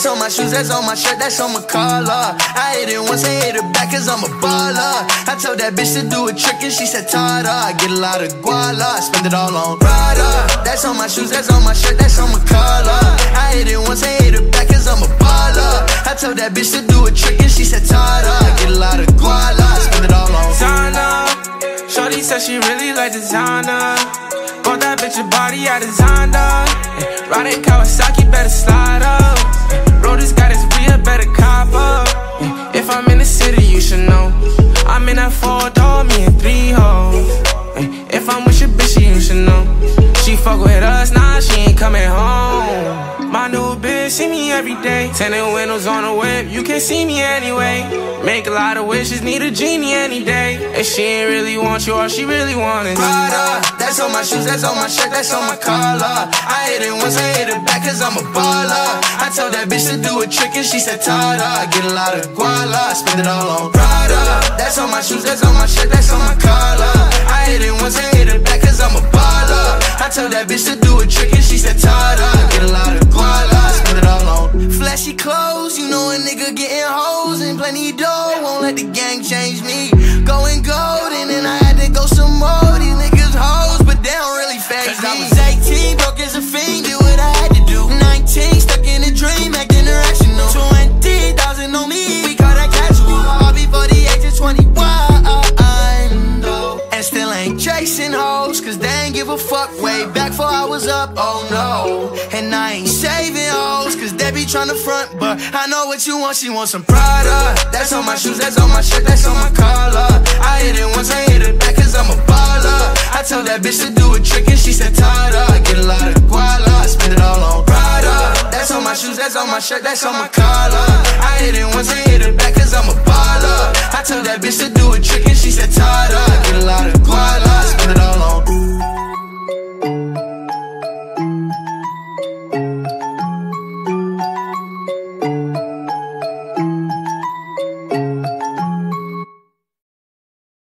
That's on my shoes, that's on my shirt, that's on my collar. I hit it once, I hit it back, cause I'm a baller. I told that bitch to do a trick and she said tada. I get a lot of guala, I spend it all on Prada. That's on my shoes, that's on my shirt, that's on my collar. I hit it once, I hit it back, cause I'm a baller. I told that bitch to do a trick and she said tada. I get a lot of guala, I spend it all on Zana. Shorty said she really like designer. Bought that bitch a body, I designed her. Ride it Kawasaki, better slide up. Rollers got his wheel, better cop up. If I'm in the city, you should know. I'm in that four-door, me and three hoes. If I'm with your bitch, you should know. She fuck with us, nah, she ain't coming home. My new bitch, see me every day. Tinted windows on the whip, you can't see me anyway. Make a lot of wishes, need a genie any day. And she ain't really want you, all she really want is Prada. That's on my shoes, that's on my shirt, that's on my collar. I hit it once, I hit it back, cause I'm a baller. I told that bitch to do a trick and she said tada. I get a lot of guala, I spend it all on Prada. That's on my shoes, that's on my shirt, that's on my collar. I hit it once, I hit it back, cause I'm a baller. I told that bitch to do a trick and she said tada. Get a lot of guala, spend it all on flashy clothes, you know a nigga getting hoes and plenty dough. Won't let the gang change me. Going golden and I had to go some more. These niggas hoes, but they don't really fake me. Cause I was 18, broke as a fiend, did what I had to do. 19, stuck in a dream, acting irrational. 20,000 on me, we call that casual. I'll be 48 to 21. Still ain't chasing hoes, cause they ain't give a fuck. Way back before I was up, oh no. And I ain't saving hoes, cause they be tryna front. But I know what you want, she wants some Prada. That's on my shoes, that's on my shirt, that's on my collar. I hit it once, I hit it back, cause I'm a baller. I told that bitch to do a trick and she said tada. I get a lot of guala, I spend it all on Prada. That's on my shoes, that's on my shirt, that's on my collar. I hit it once, I hit it back, cause I'm a baller. I told that bitch to do a trick and she said tada. I get a lot of guala.